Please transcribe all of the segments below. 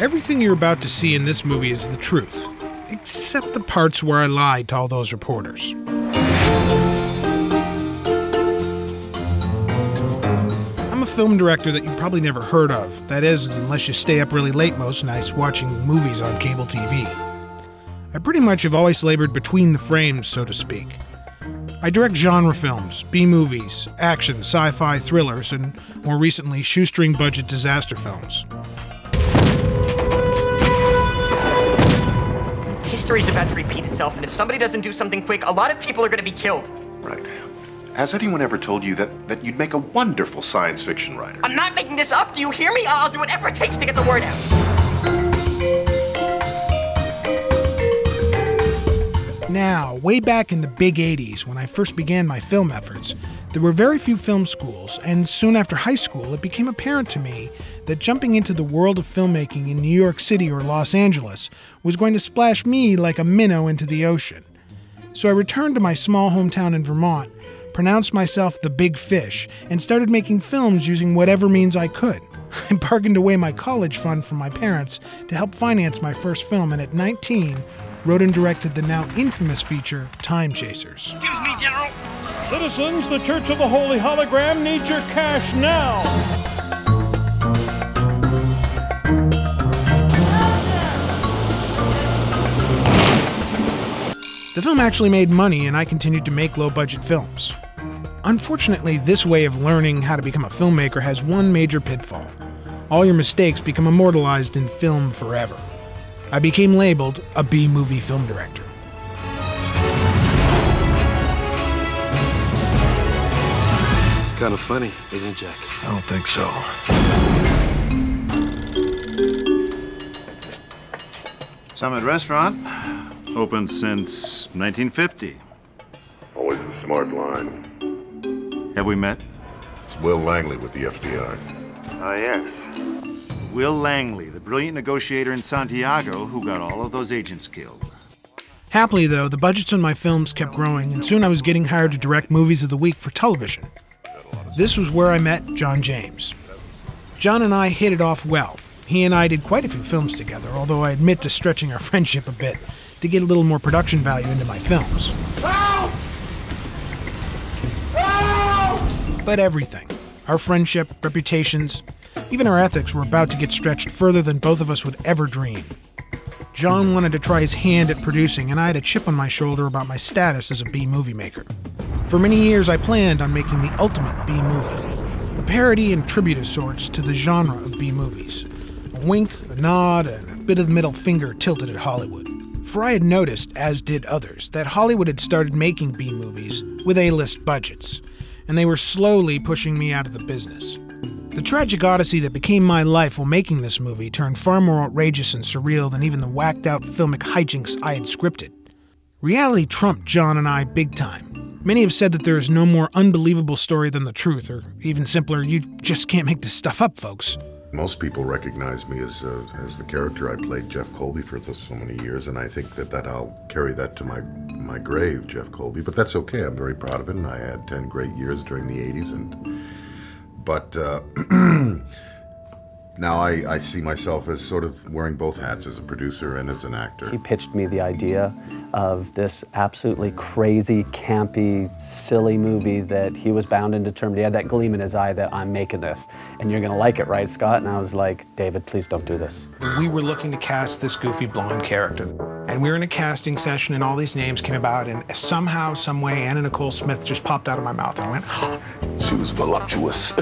Everything you're about to see in this movie is the truth, except the parts where I lied to all those reporters. I'm a film director that you probably never heard of. That is, unless you stay up really late most nights watching movies on cable TV. I pretty much have always labored between the frames, so to speak. I direct genre films, B-movies, action, sci-fi, thrillers, and more recently, shoestring-budget disaster films. History's about to repeat itself, and if somebody doesn't do something quick, a lot of people are going to be killed. Right. Has anyone ever told you that you'd make a wonderful science fiction writer? I'm not making this up. Do you hear me? I'll do whatever it takes to get the word out. Now, way back in the big 80s, when I first began my film efforts, there were very few film schools, and soon after high school, it became apparent to me that jumping into the world of filmmaking in New York City or Los Angeles was going to splash me like a minnow into the ocean. So I returned to my small hometown in Vermont, pronounced myself the big fish, and started making films using whatever means I could. I bargained away my college fund from my parents to help finance my first film, and at 19, wrote and directed the now infamous feature, Time Chasers. Excuse me, General. Citizens, the Church of the Holy Hologram needs your cash now. The film actually made money, and I continued to make low-budget films. Unfortunately, this way of learning how to become a filmmaker has one major pitfall. All your mistakes become immortalized in film forever. I became labeled a B-movie film director. It's kind of funny, isn't it, Jack? I don't think so. Summit Restaurant. Open since 1950. Always a smart line. Have we met? It's Will Langley with the FBI. Yes. Will Langley, the brilliant negotiator in Santiago who got all of those agents killed. Happily, though, the budgets on my films kept growing, and soon I was getting hired to direct movies of the week for television. This was where I met John James. John and I hit it off well. He and I did quite a few films together, although I admit to stretching our friendship a bit, to get a little more production value into my films. Help! Help! But everything, our friendship, reputations, even our ethics were about to get stretched further than both of us would ever dream. John wanted to try his hand at producing, and I had a chip on my shoulder about my status as a B movie maker. For many years, I planned on making the ultimate B movie, a parody and tribute of sorts to the genre of B movies. A wink, a nod, and a bit of the middle finger tilted at Hollywood. For I had noticed, as did others, that Hollywood had started making B-movies with A-list budgets, and they were slowly pushing me out of the business. The tragic odyssey that became my life while making this movie turned far more outrageous and surreal than even the whacked-out filmic hijinks I had scripted. Reality trumped John and I big time. Many have said that there is no more unbelievable story than the truth, or even simpler, you just can't make this stuff up, folks. Most people recognize me as the character I played Jeff Colby for so many years, and I think that I'll carry that to my grave, Jeff Colby. But that's okay. I'm very proud of it, and I had 10 great years during the 80s. But now I see myself as sort of wearing both hats, as a producer and as an actor. He pitched me the idea of this absolutely crazy, campy, silly movie that he was bound and determined. He had that gleam in his eye that I'm making this, and you're gonna like it, right, Scott? And I was like, David, please don't do this. We were looking to cast this goofy blonde character, and we were in a casting session, and all these names came about, and somehow, some way, Anna Nicole Smith just popped out of my mouth, and I went, oh. She was voluptuous,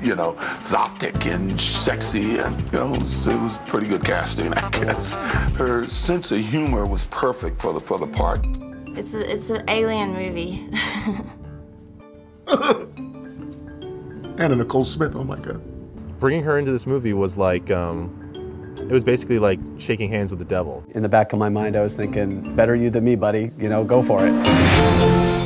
you know, zoptic and sexy, and you know, it was pretty good casting, I guess. Her sense of humor was perfect for the part. It's an alien movie. Anna Nicole Smith, oh my God. Bringing her into this movie was like It was basically like shaking hands with the devil. In the back of my mind, I was thinking, better you than me, buddy. You know, go for it.